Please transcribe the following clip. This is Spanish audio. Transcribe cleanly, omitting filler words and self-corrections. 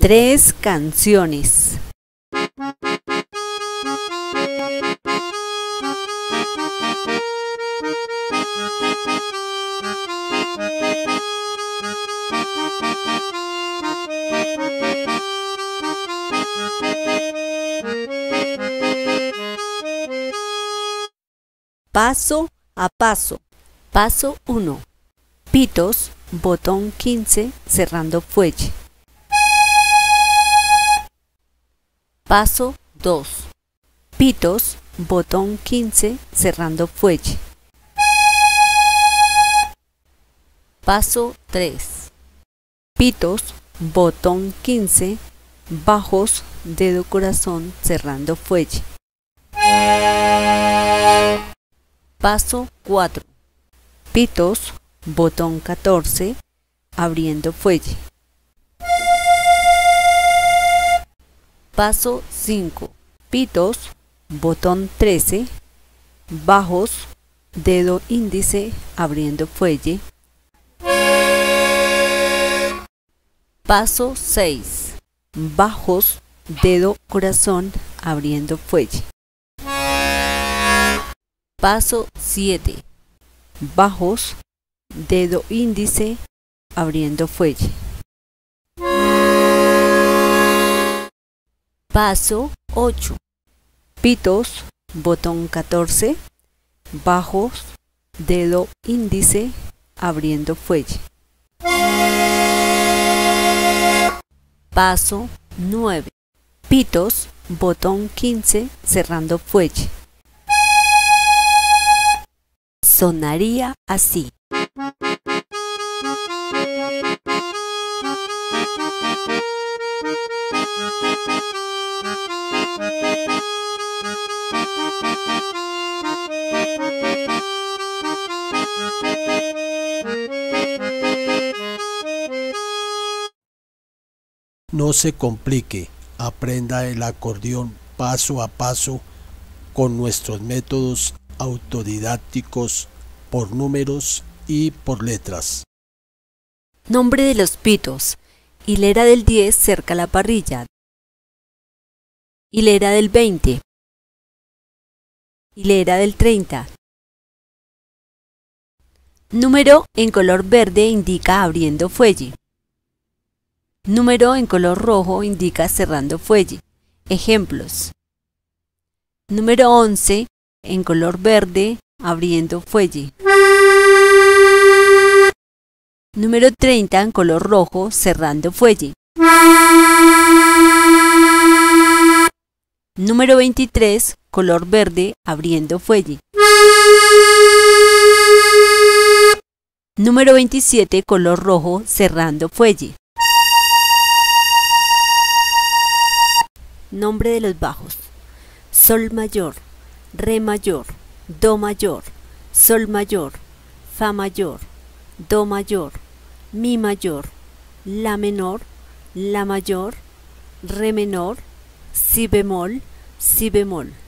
3 canciones. Paso a paso. Paso 1. Pitos, botón 15, cerrando fuelle. Paso 2. Pitos, botón 15, cerrando fuelle. Paso 3. Pitos, botón 15, bajos, dedo corazón, cerrando fuelle. Paso 4. Pitos, botón 14, abriendo fuelle. Paso 5. Pitos, botón 13, bajos, dedo índice, abriendo fuelle. Paso 6. Bajos, dedo corazón, abriendo fuelle. Paso 7. Bajos, dedo índice, abriendo fuelle. Paso 8. Pitos, botón 14, bajos, dedo índice, abriendo fuelle. Paso 9. Pitos, botón 15, cerrando fuelle. Sonaría así. No se complique, aprenda el acordeón paso a paso con nuestros métodos autodidácticos por números y por letras. Nombre de los pitos: hilera del 10 cerca la parrilla, hilera del 20, hilera del 30. Número en color verde indica abriendo fuelle. Número en color rojo indica cerrando fuelle. Ejemplos: número 11 en color verde, abriendo fuelle. Número 30 en color rojo, cerrando fuelle. Número 23, color verde, abriendo fuelle. Número 27, color rojo, cerrando fuelle. Nombre de los bajos: sol mayor, re mayor, do mayor, sol mayor, fa mayor, do mayor, mi mayor, la menor, la mayor, re menor, si bemol, si bemol.